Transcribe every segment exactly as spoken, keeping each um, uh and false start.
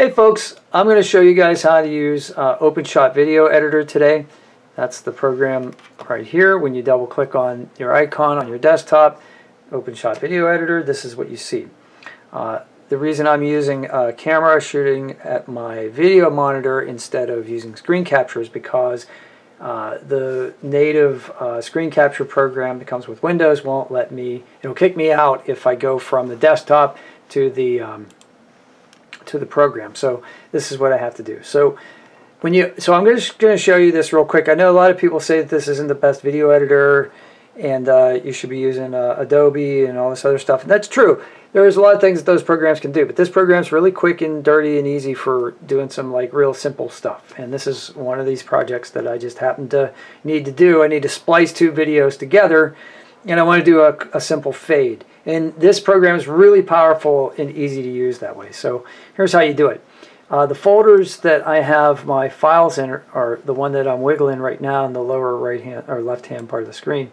Hey folks, I'm going to show you guys how to use uh, OpenShot Video Editor today. That's the program right here. When you double click on your icon on your desktop, OpenShot Video Editor, this is what you see. Uh, the reason I'm using a camera shooting at my video monitor instead of using screen capture is because uh, the native uh, screen capture program that comes with Windows won't let me, it'll kick me out if I go from the desktop to the um, to the program. So this is what I have to do. So when you, so I'm just going to show you this real quick. I know a lot of people say that this isn't the best video editor and uh, you should be using uh, Adobe and all this other stuff, and that's true. There's a lot of things that those programs can do, but this program's really quick and dirty and easy for doing some like real simple stuff, and this is one of these projects that I just happen to need to do. I need to splice two videos together and I want to do a, a simple fade. And this program is really powerful and easy to use that way. So here's how you do it. Uh, the folders that I have my files in are, are the one that I'm wiggling right now in the lower right hand or left hand part of the screen.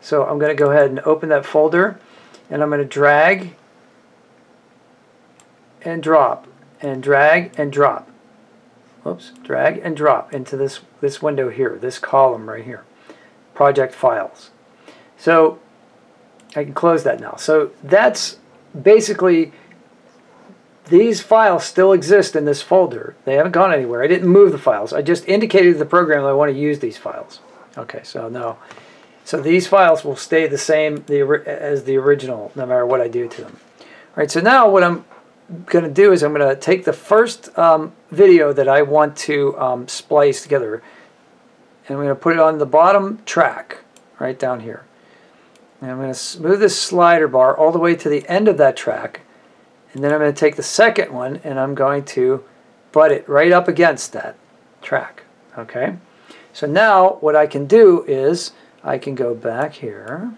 So I'm going to go ahead and open that folder, and I'm going to drag and drop and drag and drop. Oops, drag and drop into this this window here, this column right here, project files. So I can close that now. So that's basically, these files still exist in this folder. They haven't gone anywhere. I didn't move the files. I just indicated to the program that I want to use these files. Okay, so now, so these files will stay the same the, as the original no matter what I do to them. All right, so now what I'm going to do is I'm going to take the first um, video that I want to um, splice together, and I'm going to put it on the bottom track right down here. And I'm going to move this slider bar all the way to the end of that track, and then I'm going to take the second one and I'm going to butt it right up against that track. Okay, so now what I can do is I can go back here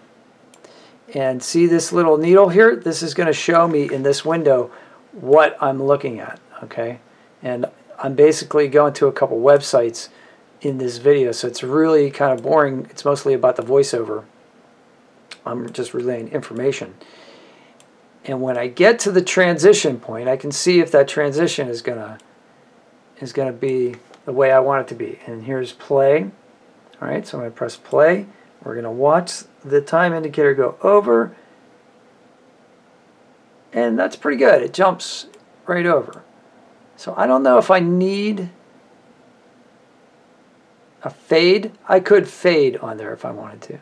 and see this little needle here. This is going to show me in this window what I'm looking at. Okay, and I'm basically going to a couple websites in this video, so it's really kind of boring. It's mostly about the voiceover. I'm just relaying information. And when I get to the transition point, I can see if that transition is gonna is gonna be the way I want it to be. And here's play. All right, so I'm gonna press play. We're gonna watch the time indicator go over, and that's pretty good. It jumps right over. So I don't know if I need a fade. I could fade on there if I wanted to.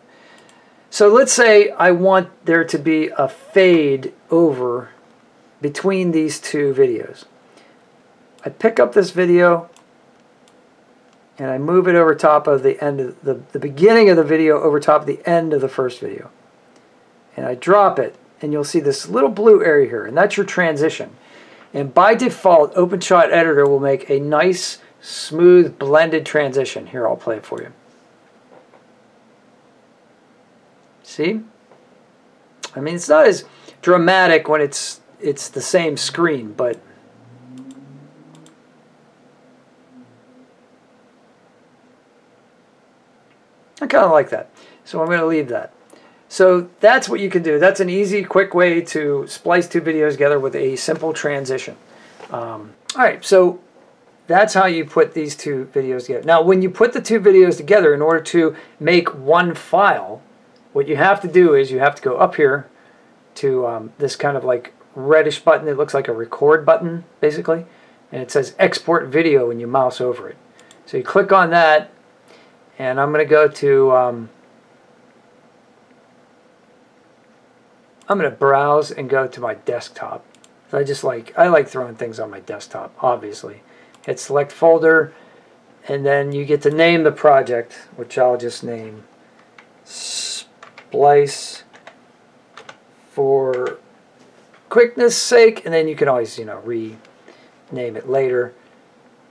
So let's say I want there to be a fade over between these two videos. I pick up this video and I move it over top of the end of the, the beginning of the video over top of the end of the first video. And I drop it, and you'll see this little blue area here, and that's your transition. And by default, OpenShot Editor will make a nice, smooth, blended transition. Here, I'll play it for you. See? I mean, it's not as dramatic when it's it's the same screen, but I kind of like that. So I'm going to leave that. So that's what you can do. That's an easy, quick way to splice two videos together with a simple transition. Um, all right, so that's how you put these two videos together. Now, when you put the two videos together, in order to make one file, what you have to do is you have to go up here to um, this kind of like reddish button. It looks like a record button, basically. And it says export video when you mouse over it. So you click on that, and I'm going to go to, um, I'm going to browse and go to my desktop. So I just like, I like throwing things on my desktop, obviously. Hit select folder, and then you get to name the project, which I'll just name Splice for quickness sake, and then you can always, you know, rename it later.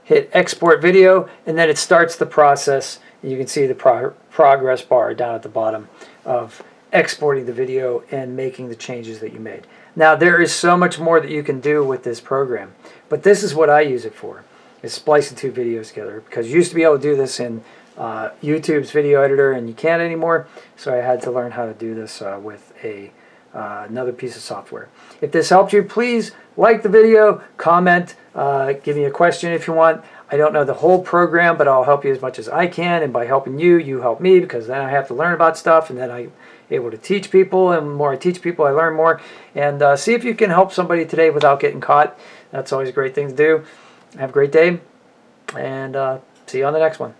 Hit export video, and then it starts the process. You can see the pro progress bar down at the bottom of exporting the video and making the changes that you made. Now, there is so much more that you can do with this program, but this is what I use it for, is splicing two videos together, because you used to be able to do this in Uh, YouTube's video editor, and you can't anymore. So I had to learn how to do this uh, with a uh, another piece of software. If this helped you, please like the video, comment, uh, give me a question if you want. I don't know the whole program, but I'll help you as much as I can, and by helping you, you help me, because then I have to learn about stuff, and then I'm able to teach people, and the more I teach people, I learn more. And uh, see if you can help somebody today without getting caught. That's always a great thing to do. Have a great day, and uh, see you on the next one.